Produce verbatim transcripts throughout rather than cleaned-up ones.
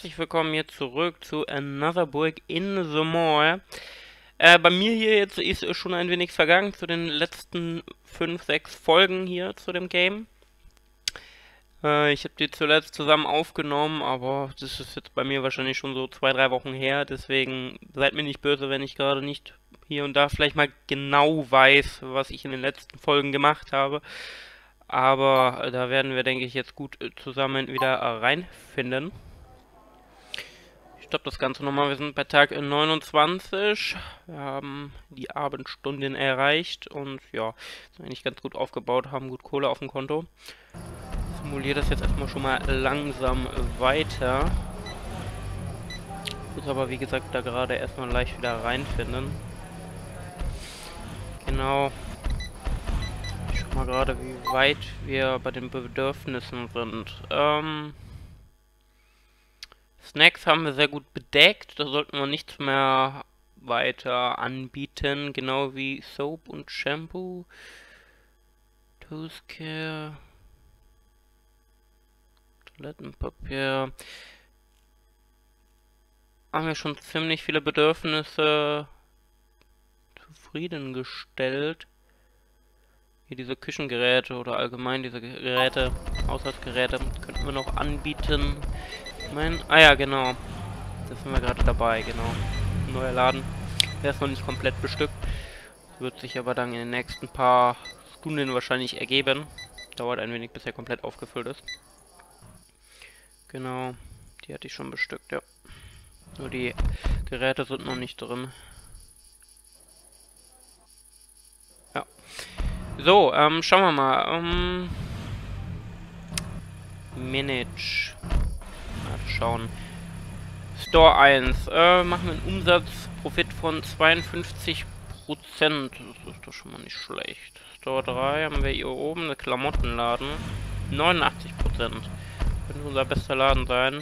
herzlich willkommen hier zurück zu Another Brick in the Mall. Äh, bei mir hier jetzt ist schon ein wenig vergangen zu den letzten fünf, sechs Folgen hier zu dem Game. Äh, ich habe die zuletzt zusammen aufgenommen, aber das ist jetzt bei mir wahrscheinlich schon so zwei, drei Wochen her. Deswegen seid mir nicht böse, wenn ich gerade nicht hier und da vielleicht mal genau weiß, was ich in den letzten Folgen gemacht habe. Aber da werden wir, denke ich, jetzt gut zusammen wieder reinfinden. Ich stoppe das Ganze nochmal. Wir sind bei Tag neunundzwanzig. Wir haben die Abendstunden erreicht und ja, sind eigentlich ganz gut aufgebaut, haben gut Kohle auf dem Konto. Ich simuliere das jetzt erstmal schon mal langsam weiter. Ich muss aber, wie gesagt, da gerade erstmal leicht wieder reinfinden. Genau. Mal gerade, wie weit wir bei den Bedürfnissen sind. Ähm, Snacks haben wir sehr gut bedeckt. Da sollten wir nichts mehr weiter anbieten. Genau wie Soap und Shampoo. Toothcare. Toilettenpapier. Haben wir schon ziemlich viele Bedürfnisse zufriedengestellt. Diese Küchengeräte oder allgemein diese Geräte, Haushaltsgeräte, könnten wir noch anbieten. Ich mein, ah ja, genau. Das sind wir gerade dabei, genau. Neuer Laden. Der ist noch nicht komplett bestückt. Wird sich aber dann in den nächsten paar Stunden wahrscheinlich ergeben. Dauert ein wenig, bis er komplett aufgefüllt ist. Genau. Die hatte ich schon bestückt, ja. Nur die Geräte sind noch nicht drin. Ja. So, ähm, schauen wir mal. Ähm, Manage. Mal schauen. Store eins. Äh, machen wir einen Umsatzprofit von zweiundfünfzig Prozent. Das ist doch schon mal nicht schlecht. Store drei haben wir hier oben, eine Klamottenladen. neunundachtzig Prozent. Könnte unser bester Laden sein.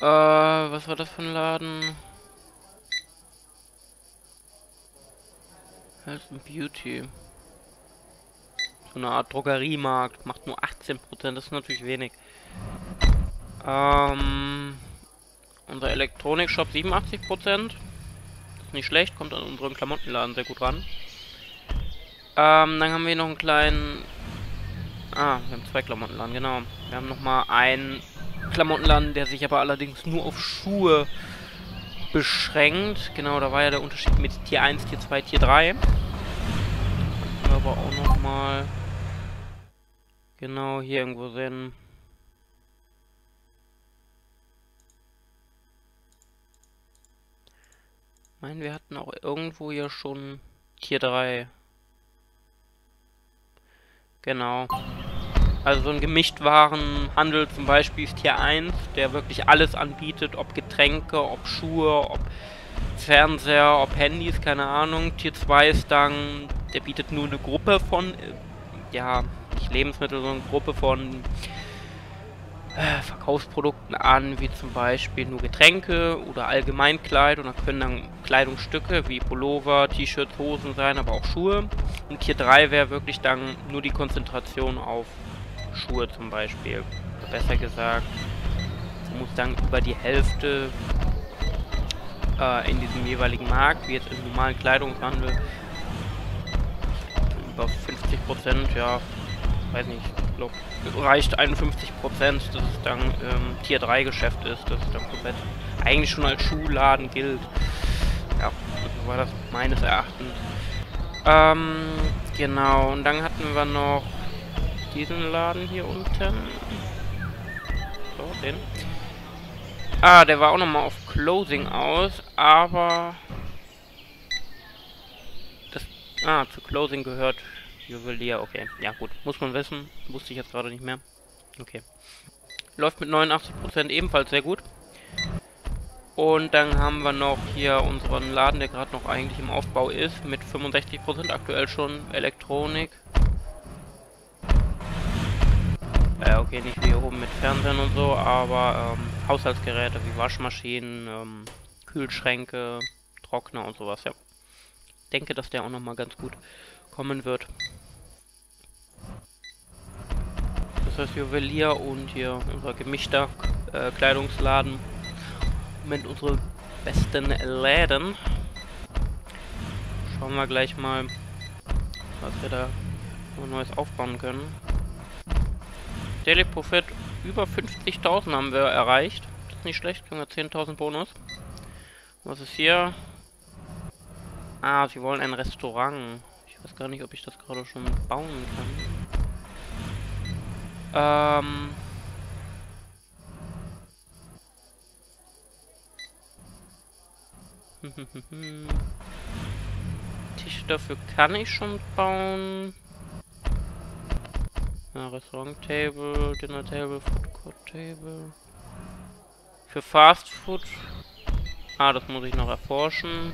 Äh, was war das für ein Laden? Health and Beauty. So eine Art Drogeriemarkt. Macht nur achtzehn Prozent. Das ist natürlich wenig. Ähm, unser Elektronikshop siebenundachtzig Prozent. Ist nicht schlecht. Kommt an unseren Klamottenladen sehr gut ran. Ähm, dann haben wir noch einen kleinen... Ah, wir haben zwei Klamottenladen, genau. Wir haben nochmal einen Klamottenladen, der sich aber allerdings nur auf Schuhe beschränkt. Genau, da war ja der Unterschied mit Tier eins, Tier zwei, Tier drei. Aber auch nochmal genau hier irgendwo sehen. Ich meine, wir hatten auch irgendwo hier schon Tier drei. Genau. Also so ein Gemischtwarenhandel zum Beispiel ist Tier eins, der wirklich alles anbietet, ob Getränke, ob Schuhe, ob Fernseher, ob Handys, keine Ahnung. Tier zwei ist dann, der bietet nur eine Gruppe von, ja, nicht Lebensmittel, sondern eine Gruppe von äh, Verkaufsprodukten an, wie zum Beispiel nur Getränke oder Allgemeinkleid. Und da können dann Kleidungsstücke wie Pullover, T-Shirts, Hosen sein, aber auch Schuhe. Und Tier drei wäre wirklich dann nur die Konzentration auf Schuhe zum Beispiel. Besser gesagt, muss dann über die Hälfte äh, in diesem jeweiligen Markt, wie jetzt im normalen Kleidungshandel, über fünfzig Prozent, ja, weiß nicht, ich glaube, reicht einundfünfzig Prozent, dass es dann ähm, Tier drei Geschäft ist, dass es dann komplett eigentlich schon als Schuhladen gilt. Ja, so war das meines Erachtens. Ähm, genau, und dann hatten wir noch diesen Laden hier unten. So, den. Ah, der war auch nochmal auf Closing aus, aber das, ah, zu Closing gehört Juwelier, okay. Ja gut, muss man wissen. Wusste ich jetzt gerade nicht mehr. Okay. Läuft mit neunundachtzig Prozent ebenfalls sehr gut. Und dann haben wir noch hier unseren Laden, der gerade noch eigentlich im Aufbau ist, mit fünfundsechzig Prozent aktuell schon. Elektronik. Äh, okay, nicht wie hier oben mit Fernsehen und so, aber ähm, Haushaltsgeräte wie Waschmaschinen, ähm, Kühlschränke, Trockner und sowas, ja. Ich denke, dass der auch nochmal ganz gut kommen wird. Das das Juwelier und hier unser gemischter äh, Kleidungsladen mit unseren besten Läden. Schauen wir gleich mal, was wir da Neues aufbauen können. Daily Profit über fünfzigtausend haben wir erreicht. Das ist nicht schlecht, wir haben zehntausend Bonus. Was ist hier? Ah, sie wollen ein Restaurant. Ich weiß gar nicht, ob ich das gerade schon bauen kann. Ähm... Tische dafür kann ich schon bauen. Ja, Restaurant Table, Dinner Table, Food Court Table. Für Fast Food. Ah, das muss ich noch erforschen.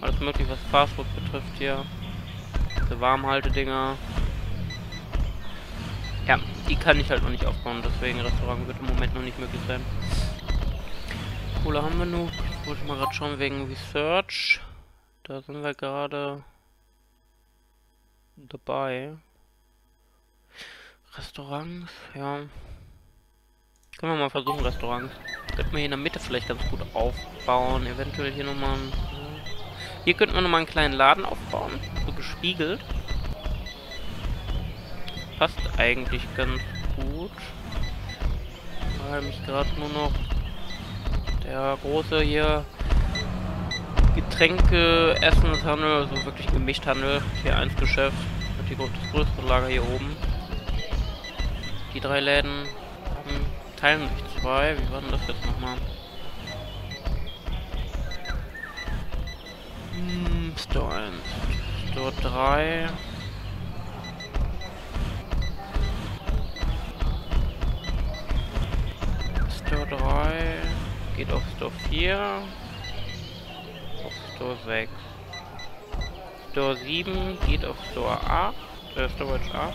Alles mögliche, was Fast Food betrifft hier. Diese Warmhaltedinger. Ja, die kann ich halt noch nicht aufbauen, deswegen Restaurant wird im Moment noch nicht möglich sein. Kohle haben wir genug. Jetzt wollte ich mal gerade schauen wegen Research. Da sind wir gerade dabei. Restaurants, ja. Können wir mal versuchen, Restaurants. Könnten wir hier in der Mitte vielleicht ganz gut aufbauen. Eventuell hier nochmal. Hier könnten wir nochmal einen kleinen Laden aufbauen. So gespiegelt. Passt eigentlich ganz gut. Weil mich gerade nur noch der große hier Getränke, Essenshandel, also wirklich Gemischthandel. Hier eins Geschäft. Und die das größte Lager hier oben. Die drei Läden haben, teilen sich zwei. Wie war denn das jetzt nochmal? Hm, Store eins. Store drei. Store drei. Geht auf Store vier. Auf Store sechs. Store sieben. Geht auf Store acht. Äh, Storage acht.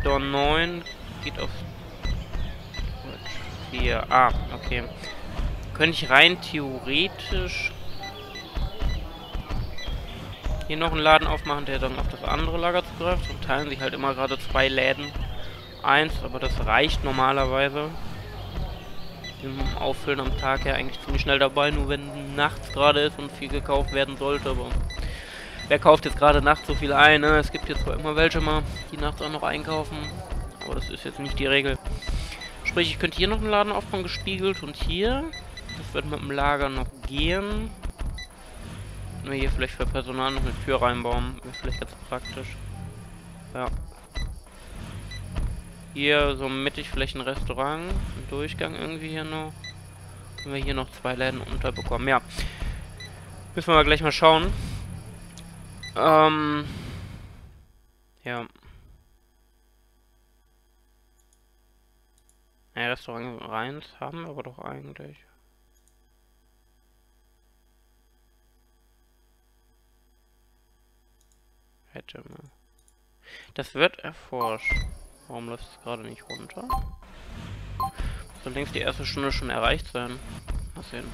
Store neun. Geht auf vier. Ah, okay. Könnte ich rein theoretisch hier noch einen Laden aufmachen, der dann auf das andere Lager zugreift. Und teilen sich halt immer gerade zwei Läden. Eins, aber das reicht normalerweise. Im Auffüllen am Tag ja eigentlich ziemlich schnell dabei, nur wenn nachts gerade ist und viel gekauft werden sollte. Aber wer kauft jetzt gerade nachts so viel ein, ne? Es gibt jetzt zwar immer welche mal, die nachts auch noch einkaufen. Aber das ist jetzt nicht die Regel. Sprich, ich könnte hier noch einen Laden aufbauen, gespiegelt. Und hier, das wird mit dem Lager noch gehen. Wenn wir hier vielleicht für Personal noch eine Tür reinbauen, wäre vielleicht ganz praktisch. Ja. Hier so mittig vielleicht ein Restaurant, ein Durchgang irgendwie hier noch. Können wir hier noch zwei Läden unterbekommen. Ja. Müssen wir mal gleich mal schauen. Ähm. Ja. Ja, Restaurant eins haben wir aber doch eigentlich. Hätte man. Das wird erforscht. Warum läuft es gerade nicht runter? Muss dann links die erste Stunde schon erreicht sein. Mal sehen.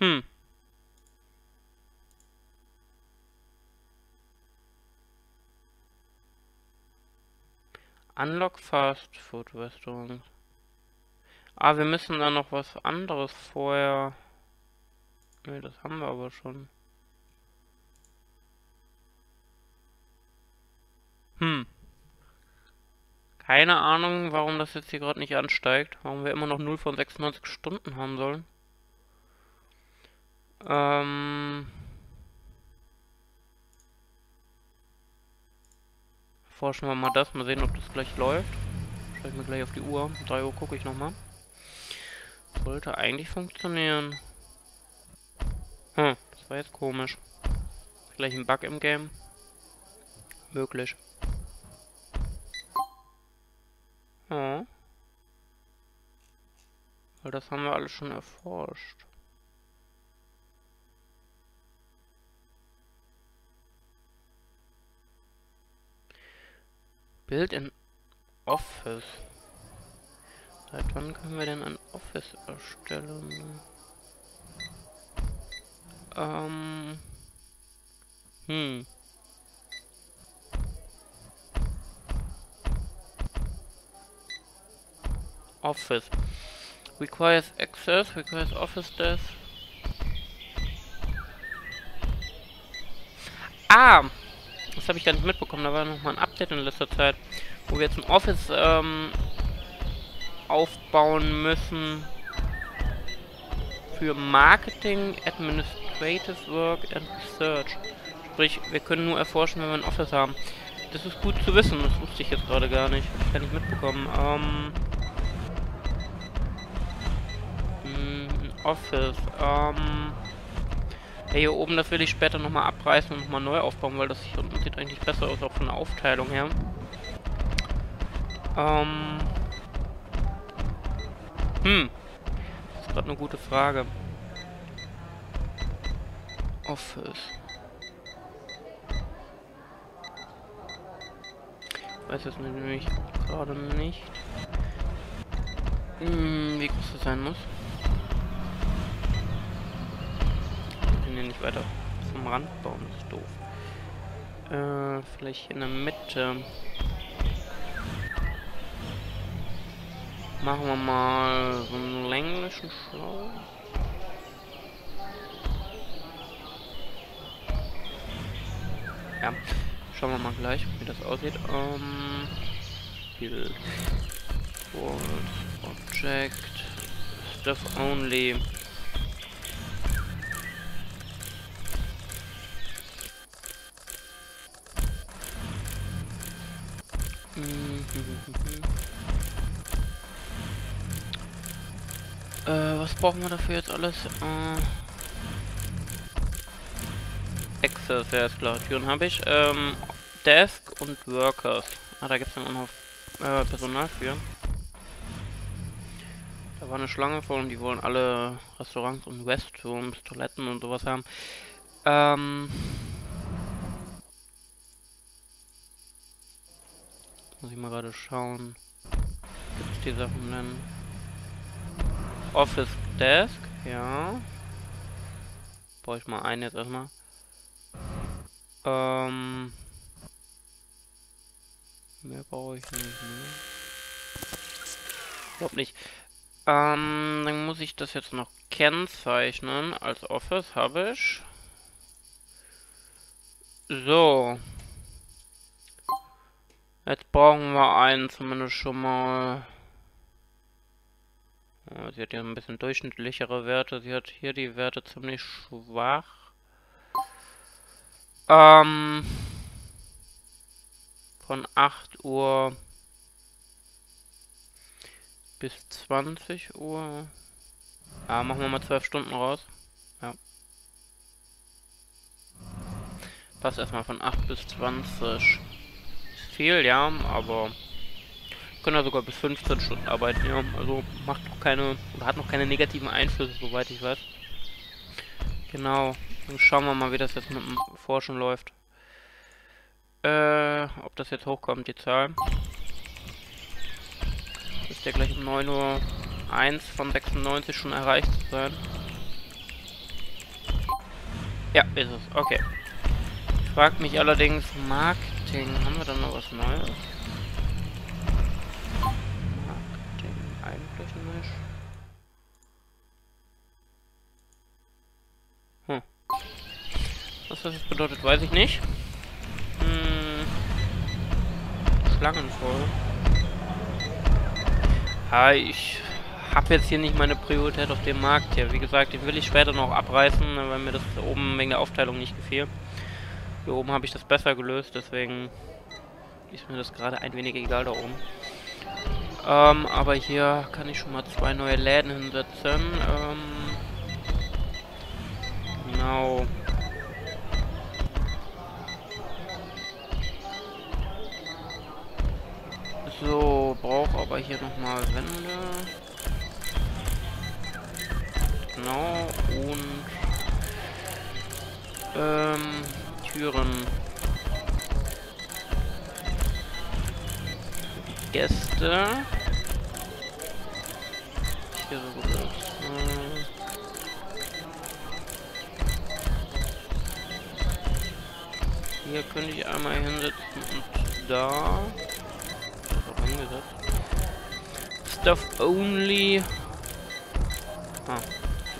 Hm. Unlock Fast Food Restaurant. Ah, wir müssen da noch was anderes vorher. Ne, das haben wir aber schon. Hm. Keine Ahnung, warum das jetzt hier gerade nicht ansteigt. Warum wir immer noch null von sechsundneunzig Stunden haben sollen. Ähm. Forschen wir mal das, mal sehen, ob das gleich läuft. Stell ich mir gleich auf die Uhr. Um drei Uhr gucke ich nochmal. Sollte eigentlich funktionieren. Hm, das war jetzt komisch. Vielleicht ein Bug im Game. Möglich. Ja. Weil das haben wir alles schon erforscht. Build an Office. Seit wann können wir denn ein Office erstellen? Ähm. Hm. office. Requires access, requires office desk. Ah! Das habe ich gar nicht mitbekommen, da war nochmal ein Update in letzter Zeit, wo wir jetzt ein Office ähm, aufbauen müssen für Marketing, Administrative Work and Research. Sprich, wir können nur erforschen, wenn wir ein Office haben. Das ist gut zu wissen, das wusste ich jetzt gerade gar nicht. Hab ich gar nicht mitbekommen. Ähm... Office. Ähm, der hier oben, das will ich später nochmal abreißen und nochmal neu aufbauen, weil das hier unten sieht eigentlich besser aus, auch von der Aufteilung her. Ähm, hm. Das ist gerade eine gute Frage. Office. Ich weiß es nämlich gerade nicht. Hm, wie groß das sein muss. Nicht weiter zum Rand bauen, das ist doof. Äh, vielleicht in der Mitte. Machen wir mal so einen länglichen Schlau. Ja, schauen wir mal gleich, wie das aussieht. Ähm, Build. Object. Stuff only. äh, was brauchen wir dafür jetzt alles? Äh, Access, ja ist klar, Türen habe ich. Ähm, Desk und Workers. Ah, da gibt es dann auch noch äh, Personal für. Da war eine Schlange vor und die wollen alle Restaurants und Restrooms, Toiletten und sowas haben. Ähm... Muss ich mal gerade schauen. Gibt es die Sachen denn? Office Desk, ja. Brauche ich mal einen jetzt erstmal. Ähm. Mehr brauche ich nicht, ne? Ich glaube nicht. Ähm, dann muss ich das jetzt noch kennzeichnen. Als Office habe ich. So. Jetzt brauchen wir einen zumindest schon mal. Ja, sie hat hier ein bisschen durchschnittlichere Werte. Sie hat hier die Werte ziemlich schwach. Ähm. Von acht Uhr bis zwanzig Uhr. Ja, machen wir mal zwölf Stunden raus. Ja. Passt erstmal von acht bis zwanzig. Viel, ja, aber können ja sogar bis fünfzehn Stunden arbeiten, ja, also macht noch keine, oder hat noch keine negativen Einflüsse, soweit ich weiß. Genau, dann schauen wir mal, wie das jetzt mit dem Forschen läuft. Äh, ob das jetzt hochkommt, die Zahl. Ist ja gleich um neun Uhr eins von sechsundneunzig schon erreicht zu sein. Ja, ist es, okay. Ich frag mich allerdings, mag haben wir dann noch was Neues? Marketing eigentlich nicht. Hm. Was das jetzt bedeutet, weiß ich nicht. Hm. Schlangenvoll. Ah, ich habe jetzt hier nicht meine Priorität auf dem Markt hier. Wie gesagt, den will ich später noch abreißen, weil mir das da oben wegen der Aufteilung nicht gefiel. Hier oben habe ich das besser gelöst, deswegen ist mir das gerade ein wenig egal da oben. Ähm, aber hier kann ich schon mal zwei neue Läden hinsetzen. Ähm, genau. So, brauche aber hier nochmal Wände. Genau, und ähm... Türen. Gäste. Hier so gut. Hm. Hier könnte ich einmal hinsetzen und da. Das ist auch hingesetzt. stuff only. Ah,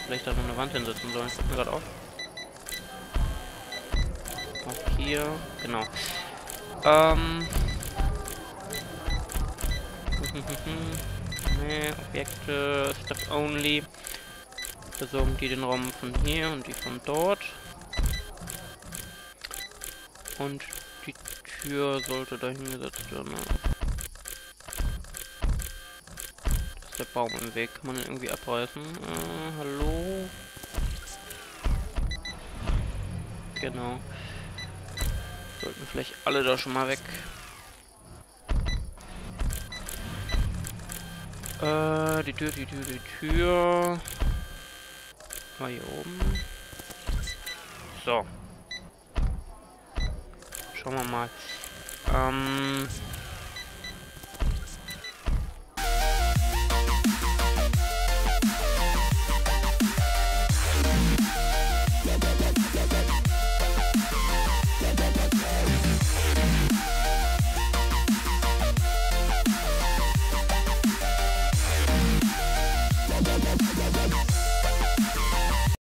vielleicht da noch eine Wand hinsetzen sollen. Guck mir gerade auf. Auch hier, genau. Ähm. Nee, Objekte, stuff only. Besorgen die den Raum von hier und die von dort. Und die Tür sollte da hingesetzt werden. Das ist der Baum im Weg. Kann man den irgendwie abreißen? Äh, hallo? Genau. Sollten vielleicht alle da schon mal weg. Äh, die Tür, die Tür, die Tür. Mal hier oben. So. Schauen wir mal. Ähm...